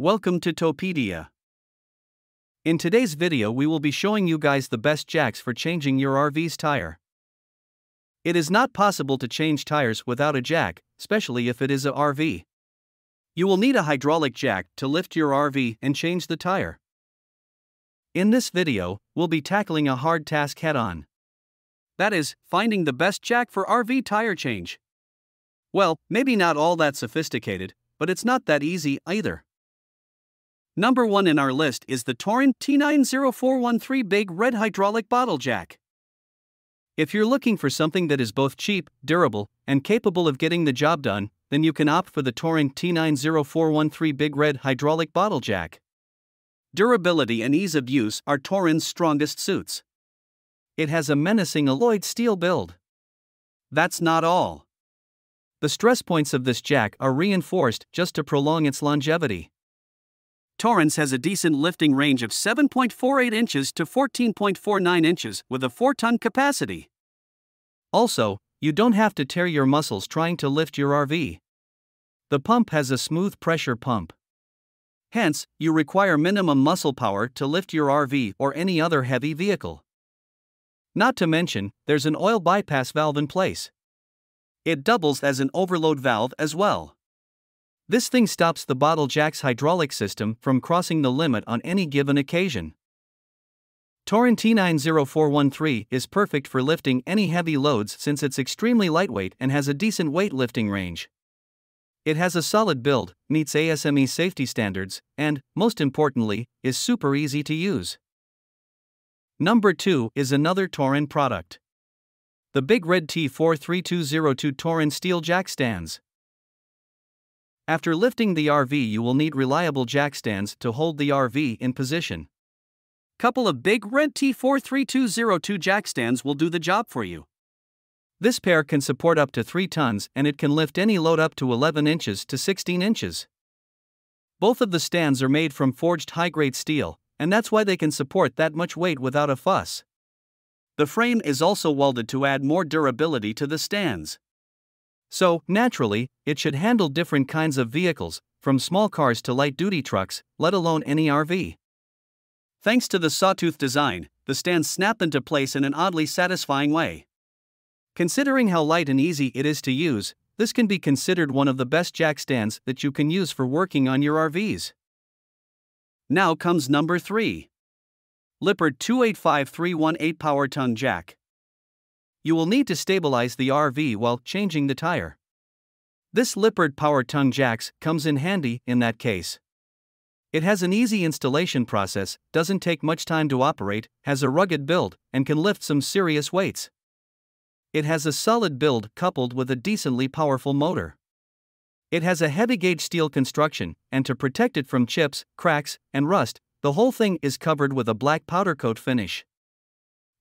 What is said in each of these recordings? Welcome to TowPedia. In today's video we will be showing you guys the best jacks for changing your RV's tire. It is not possible to change tires without a jack, especially if it is a RV. You will need a hydraulic jack to lift your RV and change the tire. In this video, we'll be tackling a hard task head-on. That is, finding the best jack for RV tire change. Well, maybe not all that sophisticated, but it's not that easy either. Number 1 in our list is the Torin T90413 Big Red Hydraulic Bottle Jack. If you're looking for something that is both cheap, durable, and capable of getting the job done, then you can opt for the Torin T90413 Big Red Hydraulic Bottle Jack. Durability and ease of use are Torin's strongest suits. It has a menacing alloyed steel build. That's not all. The stress points of this jack are reinforced just to prolong its longevity. Torin's has a decent lifting range of 7.48 inches to 14.49 inches with a 4-ton capacity. Also, you don't have to tear your muscles trying to lift your RV. The pump has a smooth pressure pump. Hence, you require minimum muscle power to lift your RV or any other heavy vehicle. Not to mention, there's an oil bypass valve in place. It doubles as an overload valve as well. This thing stops the bottle jack's hydraulic system from crossing the limit on any given occasion. Torin T90413 is perfect for lifting any heavy loads since it's extremely lightweight and has a decent weight lifting range. It has a solid build, meets ASME safety standards, and, most importantly, is super easy to use. Number 2 is another Torin product. The Big Red T43202 Torin Steel Jack Stands. After lifting the RV, you will need reliable jack stands to hold the RV in position. Couple of Big Red T43202 jack stands will do the job for you. This pair can support up to 3 tons and it can lift any load up to 11 inches to 16 inches. Both of the stands are made from forged high-grade steel, and that's why they can support that much weight without a fuss. The frame is also welded to add more durability to the stands. So, naturally, it should handle different kinds of vehicles, from small cars to light-duty trucks, let alone any RV. Thanks to the sawtooth design, the stands snap into place in an oddly satisfying way. Considering how light and easy it is to use, this can be considered one of the best jack stands that you can use for working on your RVs. Now comes number 3. Lippert 285318 Power Tongue Jack. You will need to stabilize the RV while changing the tire. This Lippert Power Tongue Jacks comes in handy in that case. It has an easy installation process, doesn't take much time to operate, has a rugged build, and can lift some serious weights. It has a solid build coupled with a decently powerful motor. It has a heavy-gauge steel construction, and to protect it from chips, cracks, and rust, the whole thing is covered with a black powder coat finish.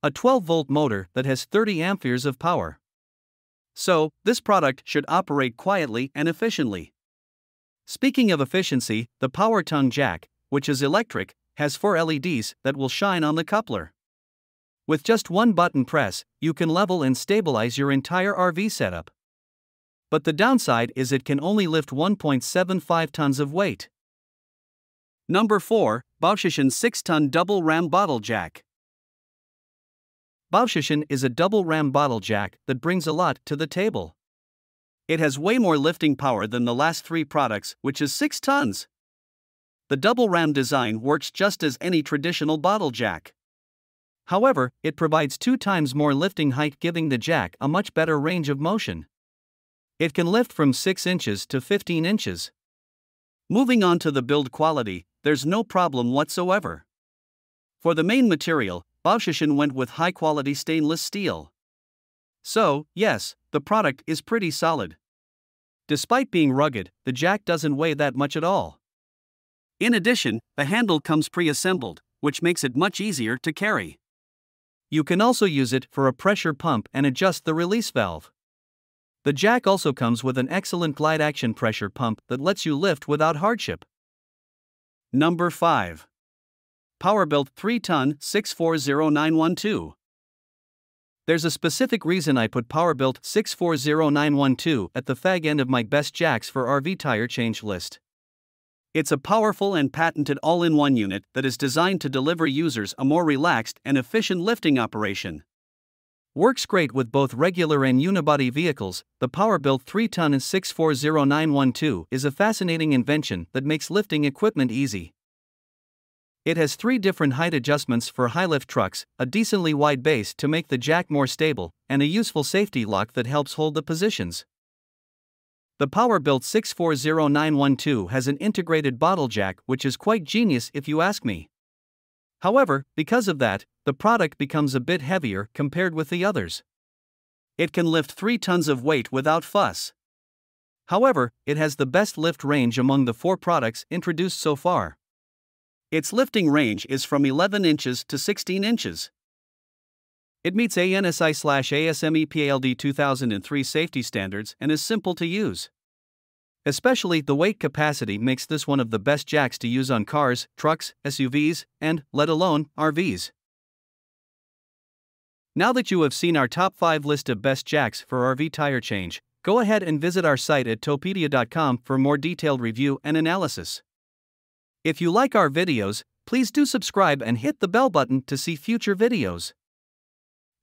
A 12-volt motor that has 30 amperes of power. So, this product should operate quietly and efficiently. Speaking of efficiency, the Power Tongue Jack, which is electric, has 4 LEDs that will shine on the coupler. With just one button press, you can level and stabilize your entire RV setup. But the downside is it can only lift 1.75 tons of weight. Number 4, Baoshishin 6-ton Double Ram Bottle Jack. Baoshishin is a double ram bottle jack that brings a lot to the table. It has way more lifting power than the last 3 products, which is 6 tons. The double ram design works just as any traditional bottle jack. However, it provides 2 times more lifting height, giving the jack a much better range of motion. It can lift from 6 inches to 15 inches. Moving on to the build quality, there's no problem whatsoever. For the main material, Baoshishin went with high-quality stainless steel. So, yes, the product is pretty solid. Despite being rugged, the jack doesn't weigh that much at all. In addition, the handle comes pre-assembled, which makes it much easier to carry. You can also use it for a pressure pump and adjust the release valve. The jack also comes with an excellent glide action pressure pump that lets you lift without hardship. Number 5. Powerbuilt 3-ton 640912. There's a specific reason I put Powerbuilt 640912 at the fag end of my best jacks for RV tire change list. It's a powerful and patented all-in-one unit that is designed to deliver users a more relaxed and efficient lifting operation. Works great with both regular and unibody vehicles. The Powerbuilt 3-ton 640912 is a fascinating invention that makes lifting equipment easy. It has three different height adjustments for high-lift trucks, a decently wide base to make the jack more stable, and a useful safety lock that helps hold the positions. The Powerbuilt 640912 has an integrated bottle jack, which is quite genius if you ask me. However, because of that, the product becomes a bit heavier compared with the others. It can lift 3 tons of weight without fuss. However, it has the best lift range among the 4 products introduced so far. Its lifting range is from 11 inches to 16 inches. It meets ANSI/ASME PLD 2003 safety standards and is simple to use. Especially the weight capacity makes this one of the best jacks to use on cars, trucks, SUVs, and, let alone, RVs. Now that you have seen our top 5 list of best jacks for RV tire change, go ahead and visit our site at towpedia.com for more detailed review and analysis. If you like our videos, please do subscribe and hit the bell button to see future videos.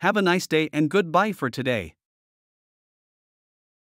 Have a nice day and goodbye for today.